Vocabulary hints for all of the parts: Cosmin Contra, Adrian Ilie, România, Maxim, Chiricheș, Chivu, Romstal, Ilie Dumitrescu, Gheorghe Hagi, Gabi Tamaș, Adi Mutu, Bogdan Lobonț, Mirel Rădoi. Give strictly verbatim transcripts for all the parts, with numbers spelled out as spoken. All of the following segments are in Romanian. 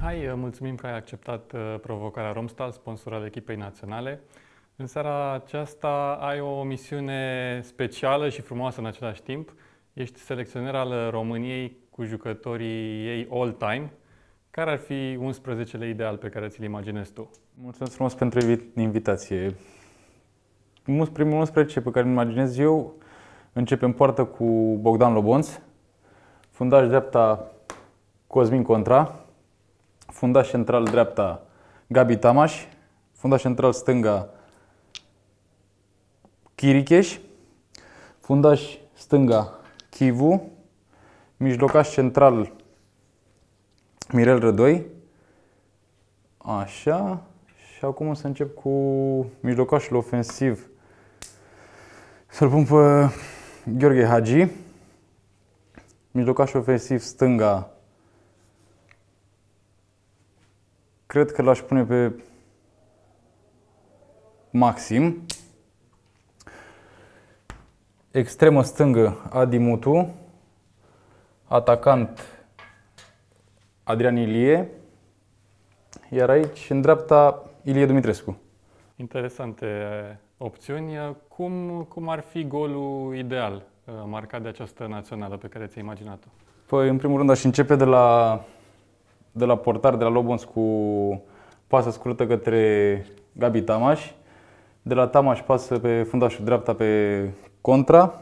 Mihai, mulțumim că ai acceptat provocarea Romstal, sponsor al echipei naționale. În seara aceasta ai o misiune specială și frumoasă în același timp. Ești selecționer al României cu jucătorii ei all-time. Care ar fi unsprezecele ideal pe care ți-l imaginezi tu? Mulțumesc frumos pentru invitație. Primul unsprezece pe care îl imaginez eu începe în poartă cu Bogdan Lobonț, fundaș dreapta Cosmin Contra, fundaș central dreapta Gabi Tamaș, fundaș central stânga Chiricheș, fundaș stânga Chivu, mijlocaș central Mirel Rădoi. Așa. Și acum o să încep cu mijlocașul ofensiv. Să-l pun pe Gheorghe Hagi. Mijlocașul ofensiv stânga. Cred că l-aș pune pe Maxim. Extremă stângă Adi Mutu. Atacant Adrian Ilie. Iar aici, în dreapta, Ilie Dumitrescu. Interesante opțiuni. Cum, cum ar fi golul ideal marcat de această națională pe care ți-ai imaginat-o? Păi, în primul rând, aș începe de la, de la portar, de la Lobonț, cu pasă scurtă către Gabi Tamaș. De la Tamaș pasă pe fundașul dreapta pe Contra.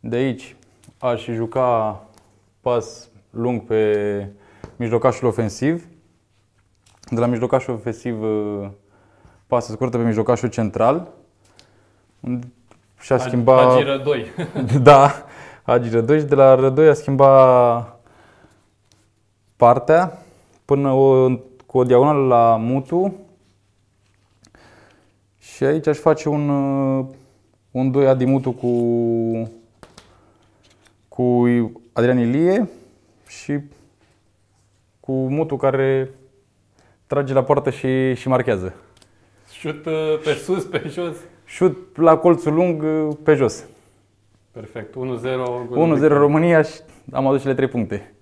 De aici aș juca pas lung pe mijlocașul ofensiv. De la mijlocașul ofensiv pasă scurtă pe mijlocașul central. Și a schimbat... Hagi Rădoi. Da, Hagi Rădoi. Și de la Rădoi a schimbat partea până o, cu o diagonală la Mutu. Și aici aș face un, un doi Adi Mutu cu, cu Adrian Ilie și cu Mutu care trage la poartă și, și marchează. Șut pe sus, pe jos? Șut la colțul lung, pe jos. Perfect. unu zero România și am adus cele trei puncte.